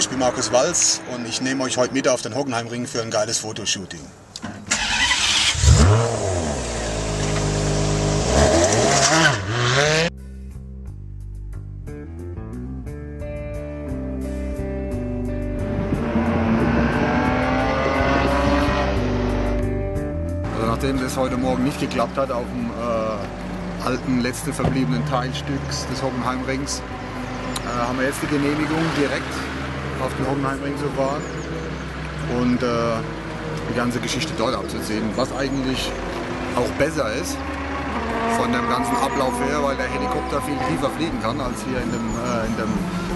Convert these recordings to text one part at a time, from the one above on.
Ich bin Markus Walz und ich nehme euch heute mit auf den Hockenheimring für ein geiles Fotoshooting. Also nachdem das heute Morgen nicht geklappt hat auf dem alten, letzten verbliebenen Teilstücks des Hockenheimrings, haben wir jetzt die Genehmigung direkt auf den Hockenheimring zu fahren und die ganze Geschichte dort abzusehen, was eigentlich auch besser ist von dem ganzen Ablauf her, weil der Helikopter viel tiefer fliegen kann als hier in dem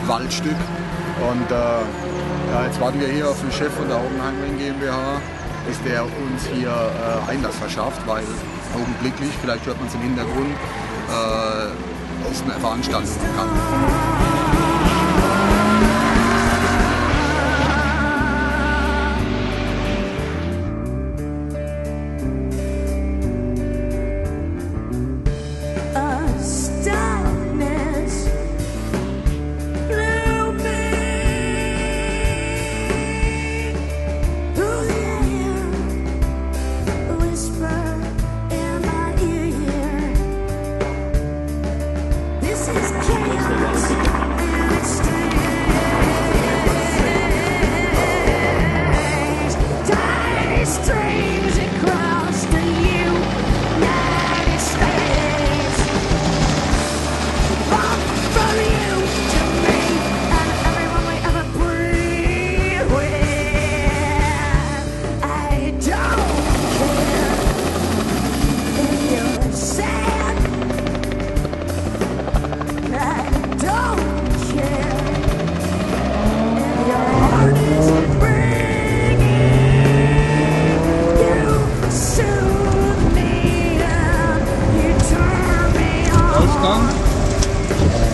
Waldstück. Und ja, jetzt warten wir hier auf den Chef von der Hockenheimring GmbH, bis der uns hier Einlass verschafft, weil augenblicklich, vielleicht hört man es im Hintergrund, ist eine Veranstaltung bekannt. Ausgang.